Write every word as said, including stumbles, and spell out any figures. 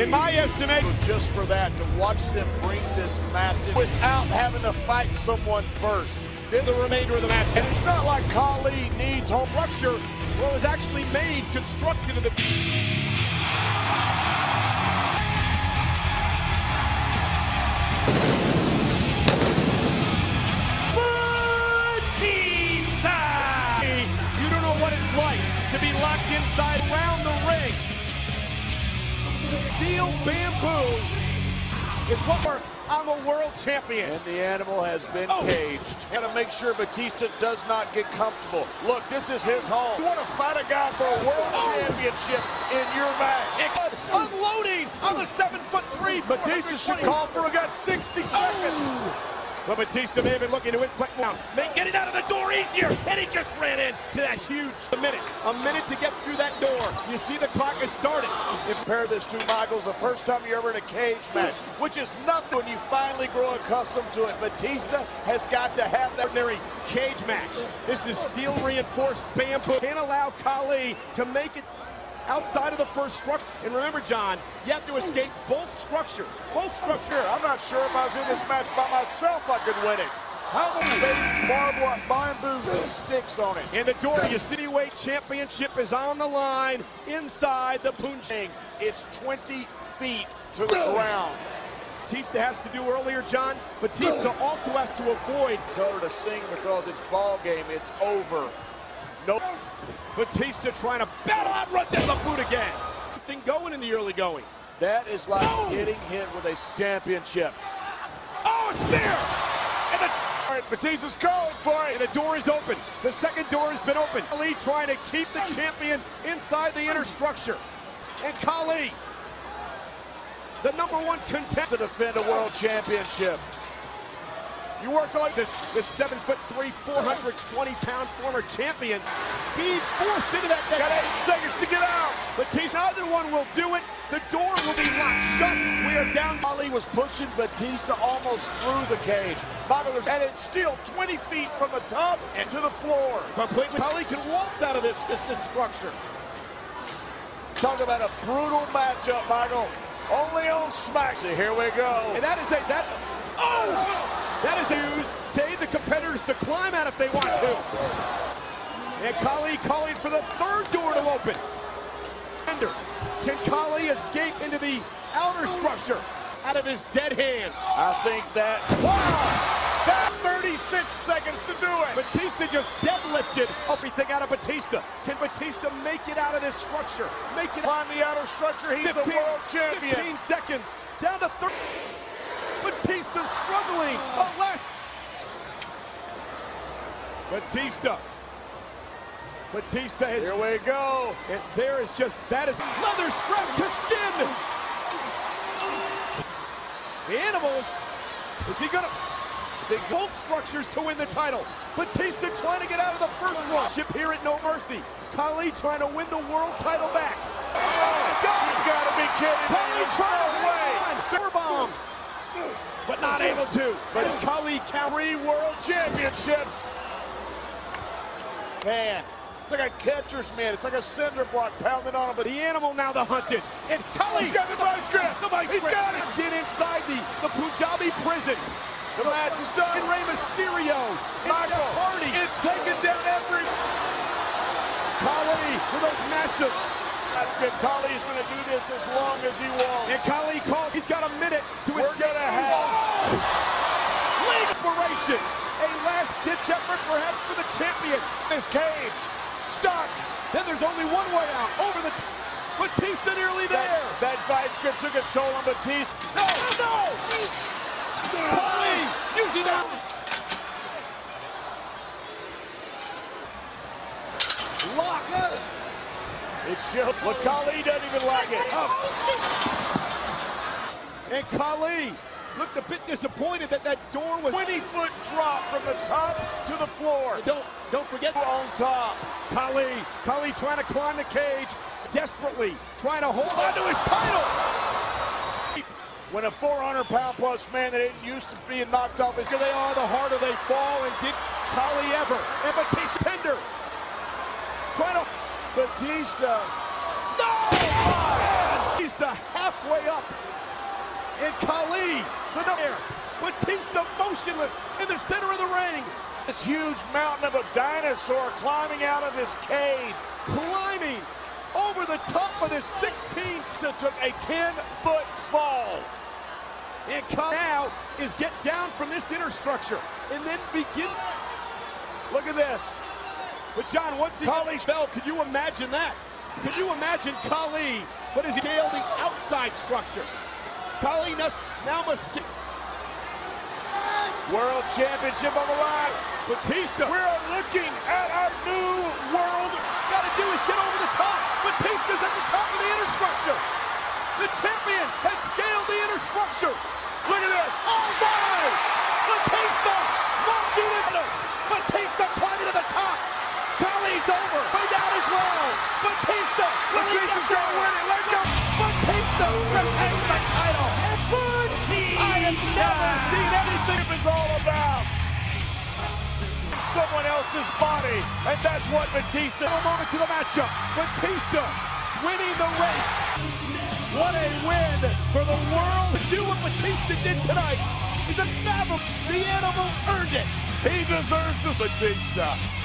in my estimate. Just for that, to watch them bring this massive without having to fight someone first. Then the remainder of the match. And it's not like Khali needs home structure. Well, it's actually made, constructed of the... Batista! You don't know what it's like to be locked inside around the ring. Steel bamboo. It's what we're on the world champion. And the animal has been oh. caged. Got to make sure Batista does not get comfortable. Look, this is his home. You want to fight a guy for a world oh. championship in your match. It unloading on the seven foot three. Batista should call for a guy sixty seconds. Oh. But Batista may have been looking to inflict now. Make getting out of the door easier. And he just ran into that huge a minute. A minute to get through that door. You see the clock has started. Compare this to Michaels, the first time you're ever in a cage match, which is nothing when you finally grow accustomed to it. Batista has got to have that ordinary cage match. This is steel reinforced bamboo. Can't allow Khali to make it outside of the first structure. And remember, John, you have to escape both structures. Both structures. I'm not sure if I was in this match by myself I could win it. How the barbed bamboo sticks on it. And the door of your cityweight championship is on the line inside the Punjabi. It's twenty feet to the ground. Batista has to do earlier, John. Batista also has to avoid. Tell her to sing because it's ball game. It's over. No. Batista trying to battle out, runs into the boot again. Thing going in the early going. That is like oh. getting hit with a championship. Oh, a spear! Batista's going for it. And the door is open. The second door has been open. Khali trying to keep the champion inside the inner structure. And Khali, the number one contender to defend a world championship. You work on this, this seven foot three, four hundred twenty pound former champion being forced into that. Got eight seconds to get out. Batista, neither one will do it. The door will be locked shut. We are down. Khali was pushing Batista almost through the cage. Michaels, and it's still twenty feet from the top and to the floor. Completely. Khali can waltz out of this, this, this structure. Talk about a brutal matchup, Michael. Only on SmackDown. So here we go. And that is a, that, oh! That is used to aid the competitors to climb out if they want to. And Khali calling for the third door to open. Can Khali escape into the outer structure out of his dead hands? I think that... Wow! That thirty-six seconds to do it! Batista just deadlifted everything out of Batista. Can Batista make it out of this structure? Make it... Climb the outer structure, he's the world champion. fifteen seconds, down to thirty... Batista struggling, unless... Batista. Batista is... Here we go. And there is just, that is leather strapped to skin. The animals, is he gonna... Both structures to win the title. Batista trying to get out of the first one. Ship here at No Mercy. Khali trying to win the world title back. Oh, my God. You gotta be kidding. Khali trying to win. Power bomb. But not able to. But his Khali count three world championships. Man, it's like a catcher's mitt. It's like a cinder block pounding on him. But the animal now the hunted. And Khali. He's got the vice grip. The vice grip. He's got it. Get inside the, the Punjabi prison. The match is done. And Rey Mysterio. Michael. Hardy. It's taken down every. Khali with those massive. Khali's going to do this as long as he wants. And Khali calls. He's got a minute to his... We're going to have... League inspiration. A last-ditch effort, perhaps, for the champion. His cage. Stuck. Then there's only one way out. Over the... Batista nearly there. That, that fight script took its toll on Batista. No! No! Khali using that... Locked. No. It's show. But Khali doesn't even like it. Oh. And Khali looked a bit disappointed that that door was twenty foot drop from the top to the floor. Don't don't forget we're on top. Khali, Khali trying to climb the cage, desperately trying to hold on to his title. When a four hundred pound plus man that isn't used to being knocked off is, here they are, the harder they fall. And did Khali ever? And Batista tender, trying to. Batista, no! Oh, Batista. halfway up. And Khali, the number, Batista motionless in the center of the ring. This huge mountain of a dinosaur climbing out of this cave. Climbing over the top of this sixteen. It took a ten-foot fall. And Khali now is get down from this inner structure and then begin. Look at this. But John, once he fell, could you imagine that? Could you imagine Khali? What is he nailed the outside structure? Khali now must. World Championship on the line. Batista. We're looking at a new world. All gotta do is get over the top. Batista's at the top of the inner structure. The champion has scaled the inner structure. Look at this. Oh my! Batista launching into Batista climbing to the top. Khali's over. Way down as well. Batista. Batista's gonna win it. Let go. Batista retains the title. Batista. I have never seen anything it's all about. Someone else's body, and that's what Batista. A moment to the matchup. Batista winning the race. What a win for the world. Do what Batista did tonight. He's a fathom. The animal earned it. He deserves this. Batista.